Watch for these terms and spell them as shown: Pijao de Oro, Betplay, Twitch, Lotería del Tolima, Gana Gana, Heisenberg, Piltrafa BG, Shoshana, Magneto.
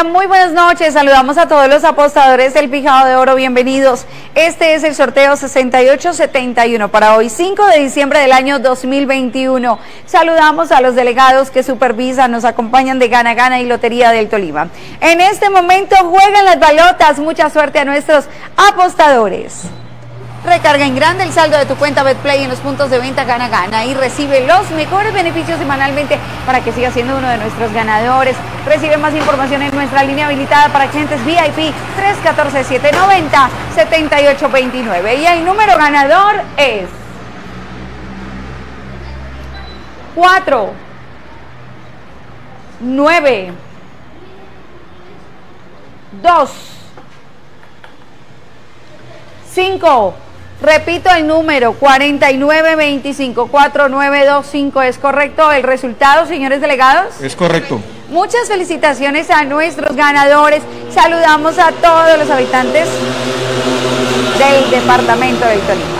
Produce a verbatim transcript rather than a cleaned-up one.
Hola, muy buenas noches, saludamos a todos los apostadores del Pijao de Oro, bienvenidos. Este es el sorteo sesenta y ocho setenta y uno para hoy, cinco de diciembre del año dos mil veintiuno. Saludamos a los delegados que supervisan, nos acompañan de Gana Gana y Lotería del Tolima. En este momento juegan las balotas, mucha suerte a nuestros apostadores. Recarga en grande el saldo de tu cuenta Betplay en los puntos de venta Gana Gana y recibe los mejores beneficios semanalmente para que sigas siendo uno de nuestros ganadores. Recibe más información en nuestra línea habilitada para clientes V I P tres uno cuatro, siete nueve cero, siete ocho dos nueve y el número ganador es cuatro nueve dos cinco. Repito el número, cuatro nueve dos cinco cuatro nueve dos cinco, ¿es correcto el resultado, señores delegados? Es correcto. Muchas felicitaciones a nuestros ganadores, saludamos a todos los habitantes del departamento del Tolima.